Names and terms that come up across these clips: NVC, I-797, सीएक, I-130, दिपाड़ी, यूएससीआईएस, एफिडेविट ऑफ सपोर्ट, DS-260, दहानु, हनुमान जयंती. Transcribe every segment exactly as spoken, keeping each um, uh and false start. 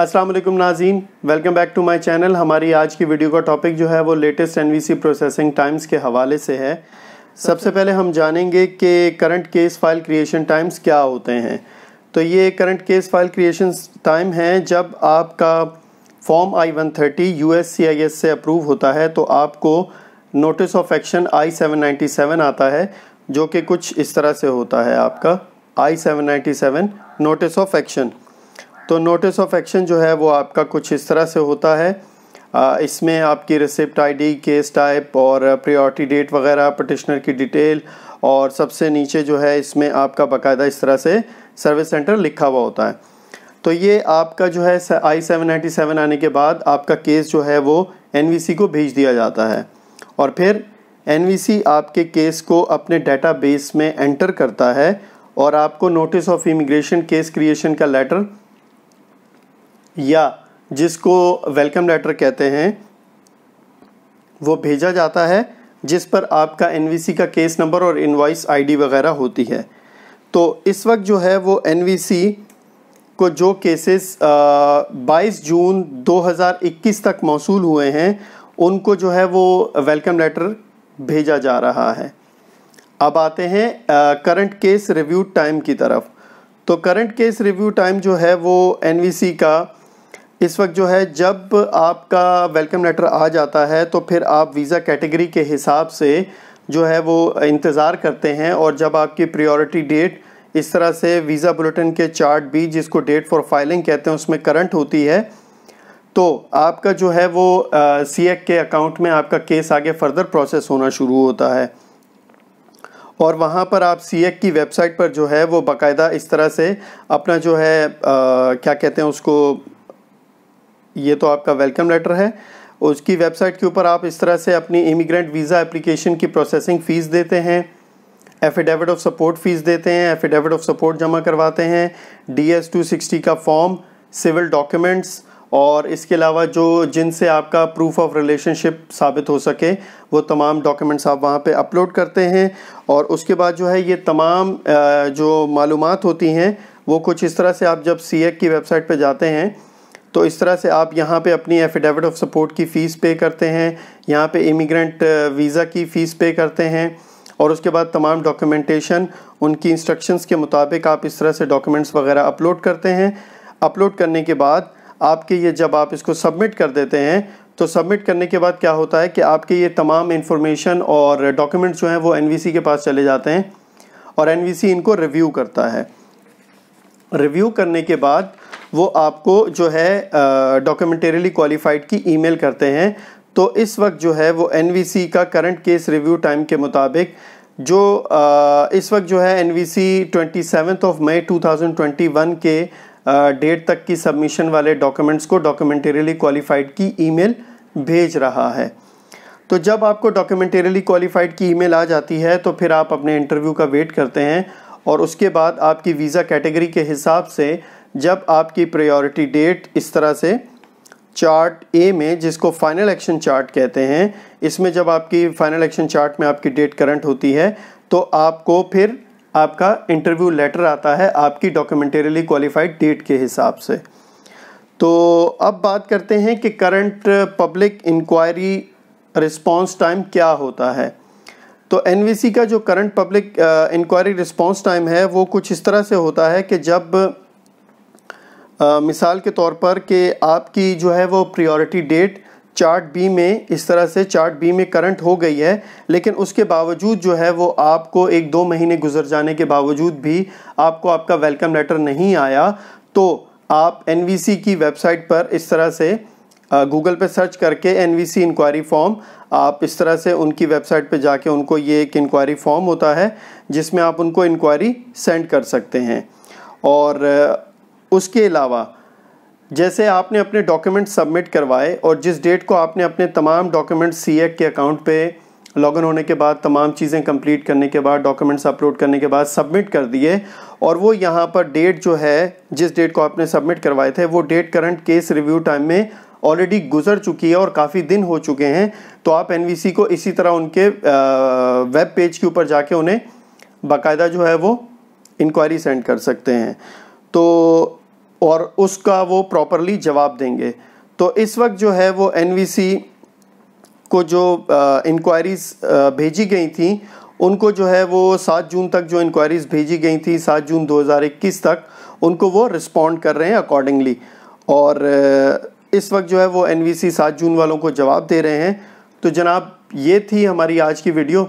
अस्सलाम वालेकुम नाज़रीन, welcome back to my channel. हमारी आज की वीडियो का टॉपिक जो है वो लेटेस्ट एनवीसी प्रोसेसिंग टाइम्स के हवाले से है। सबसे पहले हम जानेंगे कि current case file creation times क्या होते हैं। तो ये current case file creation time है जब आपका form I one thirty यूएससीआईएस से अप्रूव होता है तो आपको notice of action I seven ninety seven आता है, जो कि कुछ इस तरह से होता है आपका I seven ninety seven notice of action. तो नोटिस ऑफ एक्शन जो है वो आपका कुछ इस तरह से होता है। आ, इसमें आपकी रिसिप्ट आईडी, केस टाइप और प्रायोरिटी डेट वगैरह, पिटिशनर की डिटेल और सबसे नीचे जो है इसमें आपका बाकायदा इस तरह से सर्विस सेंटर लिखा हुआ होता है। तो ये आपका जो है आई सेवन नाइन्टी सेवन आने के बाद आपका केस जो है वो एनवीसी को भेज दिया जाता है और फिर एनवीसी आपके केस को अपने डेटाबेस में एंटर करता है और आपको notice of immigration case creation का लेटर या जिसको वेलकम लेटर कहते हैं वो भेजा जाता है, जिस पर आपका एनवीसी का केस नंबर और इनवॉइस आईडी वगैरह होती है। तो इस वक्त जो है वो एनवीसी को जो केसेस बाईस जून दो हज़ार इक्कीस तक मौसूल हुए हैं उनको जो है वो वेलकम लेटर भेजा जा रहा है। अब आते हैं करंट केस रिव्यू टाइम की तरफ। तो करंट केस रिव्यू टाइम जो है वो एनवीसी का इस वक्त जो है, जब आपका वेलकम लेटर आ जाता है तो फिर आप वीज़ा कैटेगरी के हिसाब से जो है वो इंतज़ार करते हैं और जब आपकी प्रायोरिटी डेट इस तरह से वीज़ा बुलेटिन के चार्ट भी, जिसको डेट फॉर फाइलिंग कहते हैं, उसमें करंट होती है तो आपका जो है वो सीएक के अकाउंट में आपका केस आगे फर्दर प्रोसेस होना शुरू होता है और वहाँ पर आप सीएक की वेबसाइट पर जो है वो बाकायदा इस तरह से अपना जो है आ, क्या कहते हैं उसको, ये तो आपका वेलकम लेटर है, उसकी वेबसाइट के ऊपर आप इस तरह से अपनी इमिग्रेंट वीज़ा एप्लीकेशन की प्रोसेसिंग फ़ीस देते हैं, एफिडेविट ऑफ सपोर्ट फ़ीस देते हैं, एफिडेविट ऑफ सपोर्ट जमा करवाते हैं, डी एस टू सिक्सटी का फॉर्म, सिविल डॉक्यूमेंट्स और इसके अलावा जो जिनसे आपका प्रूफ ऑफ रिलेशनशिप साबित हो सके वो तमाम डॉक्यूमेंट्स आप वहाँ पे अपलोड करते हैं। और उसके बाद जो है ये तमाम जो मालूमात होती हैं वो कुछ इस तरह से, आप जब सीएक की वेबसाइट पे जाते हैं तो इस तरह से आप यहाँ पे अपनी एफिडेविट ऑफ सपोर्ट की फ़ीस पे करते हैं, यहाँ पे इमिग्रेंट वीज़ा की फ़ीस पे करते हैं और उसके बाद तमाम डॉक्यूमेंटेशन उनकी इंस्ट्रक्शंस के मुताबिक आप इस तरह से डॉक्यूमेंट्स वगैरह अपलोड करते हैं। अपलोड करने के बाद आपके ये, जब आप इसको सबमिट कर देते हैं तो सबमिट करने के बाद क्या होता है कि आपके ये तमाम इन्फॉर्मेशन और डॉक्यूमेंट्स जो हैं वो एनवीसी के पास चले जाते हैं और एनवीसी इनको रिव्यू करता है। रिव्यू करने के बाद वो आपको जो है डॉक्यूमेंटेरिली क्वालिफाइड की ईमेल करते हैं। तो इस वक्त जो है वो एनवीसी का करंट केस रिव्यू टाइम के मुताबिक जो आ, इस वक्त जो है NVC twenty seventh of May two thousand twenty one के डेट uh, तक की सबमिशन वाले डॉक्यूमेंट्स को डॉक्यूमेंटेरियली क्वालिफाइड की ईमेल भेज रहा है। तो जब आपको डॉक्यूमेंटेरियली क्वालिफाइड की ईमेल आ जाती है तो फिर आप अपने इंटरव्यू का वेट करते हैं और उसके बाद आपकी वीज़ा कैटेगरी के हिसाब से जब आपकी प्रायोरिटी डेट इस तरह से चार्ट ए में, जिसको फाइनल एक्शन चार्ट कहते हैं, इसमें जब आपकी फाइनल एक्शन चार्ट में आपकी डेट करंट होती है तो आपको फिर आपका इंटरव्यू लेटर आता है आपकी डॉक्यूमेंटेरियली क्वालिफाइड डेट के हिसाब से। तो अब बात करते हैं कि current public inquiry response time क्या होता है। तो एनवीसी का जो current public inquiry response time है वो कुछ इस तरह से होता है कि जब uh, मिसाल के तौर पर कि आपकी जो है वो प्रायोरिटी डेट चार्ट बी में इस तरह से चार्ट बी में करंट हो गई है, लेकिन उसके बावजूद जो है वो आपको एक दो महीने गुजर जाने के बावजूद भी आपको आपका वेलकम लेटर नहीं आया तो आप एनवीसी की वेबसाइट पर इस तरह से गूगल पे सर्च करके एनवीसी इंक्वायरी फॉर्म, आप इस तरह से उनकी वेबसाइट पे जाके उनको ये एक इंक्वायरी फॉर्म होता है जिसमें आप उनको इंक्वायरी सेंड कर सकते हैं। और उसके अलावा जैसे आपने अपने डॉक्यूमेंट सबमिट करवाए और जिस डेट को आपने अपने तमाम डॉक्यूमेंट सीएक के अकाउंट पे लॉगिन होने के बाद, तमाम चीज़ें कंप्लीट करने के बाद, डॉक्यूमेंट्स अपलोड करने के बाद सबमिट कर दिए और वो यहाँ पर डेट जो है जिस डेट को आपने सबमिट करवाए थे वो date current case review time में ऑलरेडी गुजर चुकी है और काफ़ी दिन हो चुके हैं तो आप एनवीसी को इसी तरह उनके वेब पेज के ऊपर जाके उन्हें बाकायदा जो है वो इंक्वायरी सेंड कर सकते हैं। तो और उसका वो प्रॉपरली जवाब देंगे। तो इस वक्त जो है वो एनवीसी को जो इंक्वायरीज़ भेजी गई थी उनको जो है वो सात जून तक जो इंक्वायरीज़ भेजी गई थी सात जून दो हज़ार इक्कीस तक उनको वो रिस्पॉन्ड कर रहे हैं अकॉर्डिंगली। और इस वक्त जो है वो एनवीसी सात जून वालों को जवाब दे रहे हैं। तो जनाब ये थी हमारी आज की वीडियो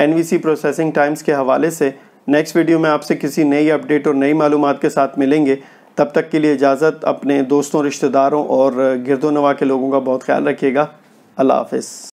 एनवीसी प्रोसेसिंग टाइम्स के हवाले से। नेक्स्ट वीडियो में आपसे किसी नई अपडेट और नई मालूमात के साथ मिलेंगे। तब तक के लिए इजाज़त। अपने दोस्तों, रिश्तेदारों और गिरदोनवा के लोगों का बहुत ख्याल रखिएगा। अल्लाह हाफ़िज़।